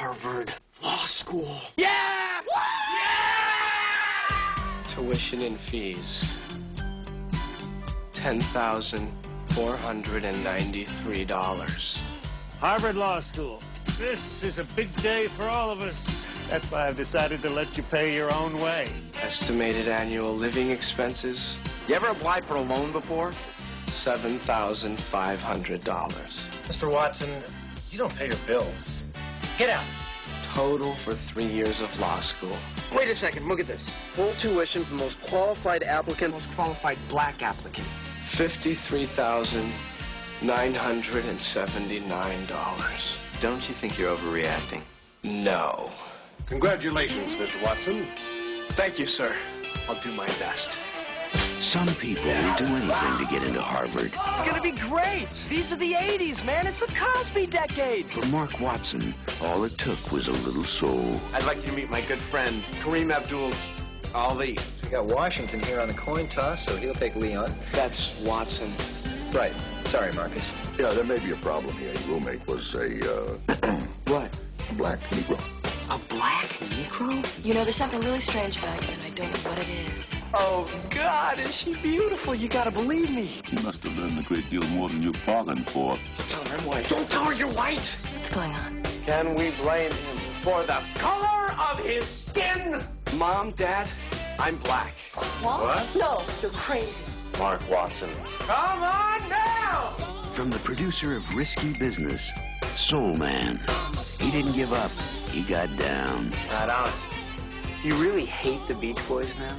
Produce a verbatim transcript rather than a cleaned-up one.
Harvard Law School. Yeah! Woo! Yeah! Tuition and fees, ten thousand four hundred ninety-three dollars. Harvard Law School. This is a big day for all of us. That's why I've decided to let you pay your own way. Estimated annual living expenses. You ever applied for a loan before? seven thousand five hundred dollars. Mister Watson, you don't pay your bills. Get out. Total for three years of law school. Wait a second, look at this. Full tuition for most qualified applicant. Most qualified black applicant. fifty-three thousand dollars. nine hundred seventy-nine dollars. Don't you think you're overreacting? No. Congratulations, Mister Watson. Thank you, sir. I'll do my best. Some people will do anything to get into Harvard. It's gonna be great! These are the eighties, man. It's the Cosby decade! For Mark Watson, all it took was a little soul. I'd like you to meet my good friend, Kareem Abdul Ali. So we got Washington here on the coin toss, so he'll take Leon. That's Watson. Right. Sorry, Marcus. Yeah, there may be a problem here. Your roommate was a, uh... what? Black Negro. A black Negro? You know, there's something really strange about you, and I don't know what it is. Oh, God, is she beautiful? You gotta believe me. You must have learned a great deal more than you bargained for. Don't tell her I'm white. Don't tell her you're white! What's going on? Can we blame him for the color of his skin? Mom, Dad, I'm black. What? What? No, you're crazy. Mark Watson. Come on now! From the producer of Risky Business, Soul Man. He didn't give up. He got down. Got on. Do you really hate the Beach Boys now?